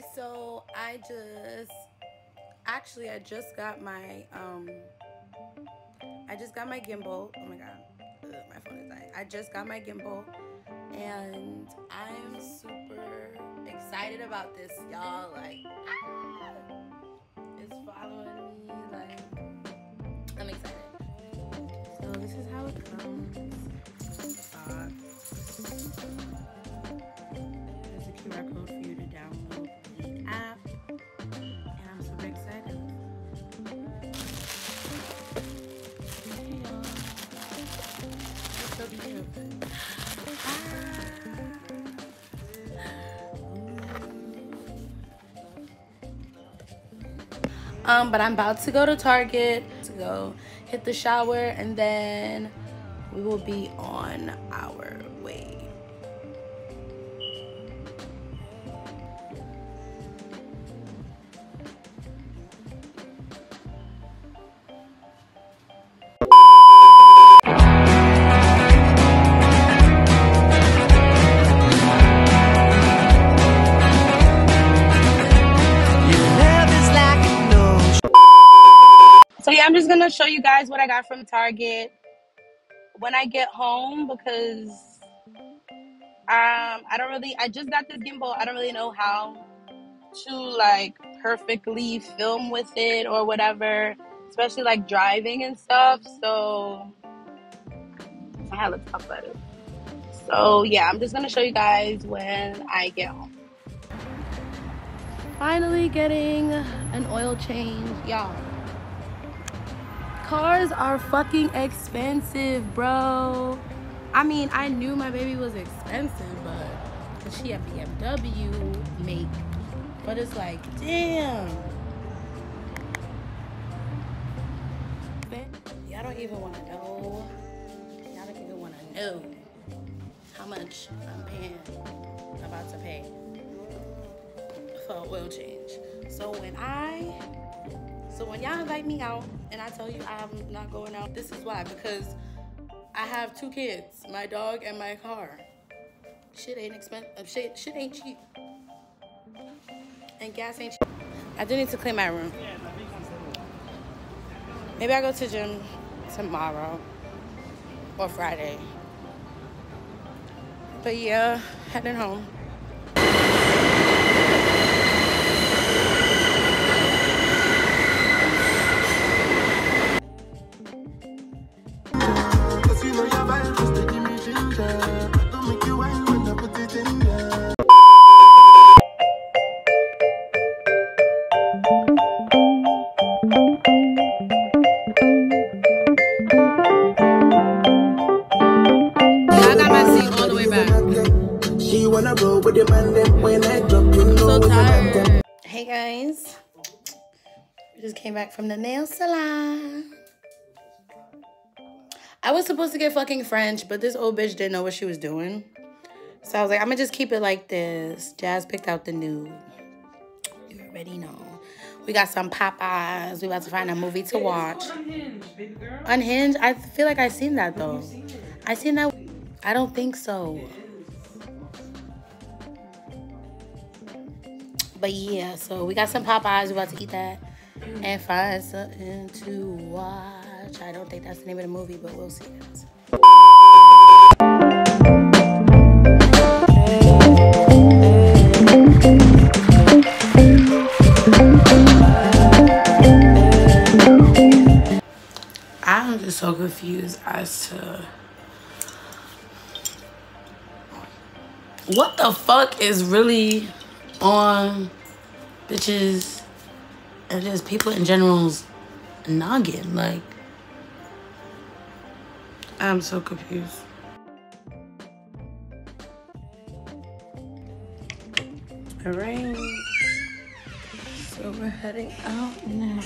guys, so I just got my gimbal. Oh my god, my phone is dying. I just got my gimbal and I'm super excited about this, y'all. Like, it's following me, like I'm excited. So this is how it comes. There's a QR code for you to download the app. And I'm super excited. Hey y'all. It's so beautiful. But I'm about to go to Target to go hit the shower, and then we will be on our way. So yeah, I'm just gonna show you guys what I got from Target when I get home, because I just got this gimbal. I don't really know how to like perfectly film with it or whatever, especially like driving and stuff. So let's talk about it. So yeah, I'm just gonna show you guys when I get home. Finally getting an oil change, y'all. Cars are fucking expensive, bro. I mean, I knew my baby was expensive, but she a BMW make. But it's like, damn. Y'all don't even want to know. Y'all don't even want to know how much I'm paying, about to pay for an oil change. So when y'all invite me out and I tell you I'm not going out, this is why. Because I have two kids, my dog and my car. Shit ain't expensive. Shit ain't cheap. And gas ain't cheap. I do need to clean my room. Maybe I go to the gym tomorrow or Friday. But yeah, heading home. Hey guys, we just came back from the nail salon. I was supposed to get fucking French, but this old bitch didn't know what she was doing. So I was like, I'm gonna just keep it like this. Jazz picked out the nude. You already know. We got some Popeyes. We about to find a movie to watch. Unhinged, baby girl. Unhinged? I feel like I seen that though. I seen that. I don't think so. But yeah, so we got some Popeyes. We're about to eat that and find something to watch. I don't think that's the name of the movie, but we'll see, guys. I'm just so confused as to what the fuck is really on bitches and just people in general's noggin. Like, I'm so confused. All right, so we're heading out now.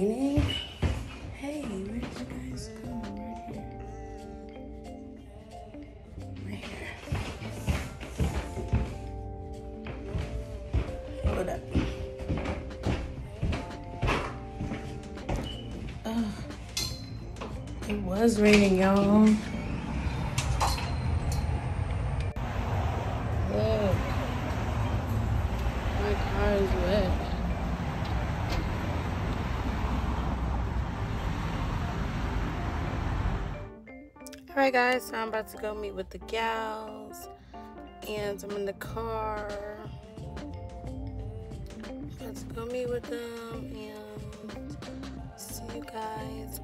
Raining. Hey, where did you guys go? Right here. Right It's raining, y'all. Look. My car is wet. Alright guys, so I'm about to go meet with the gals. And I'm in the car. I'm about to go meet with them and see you guys.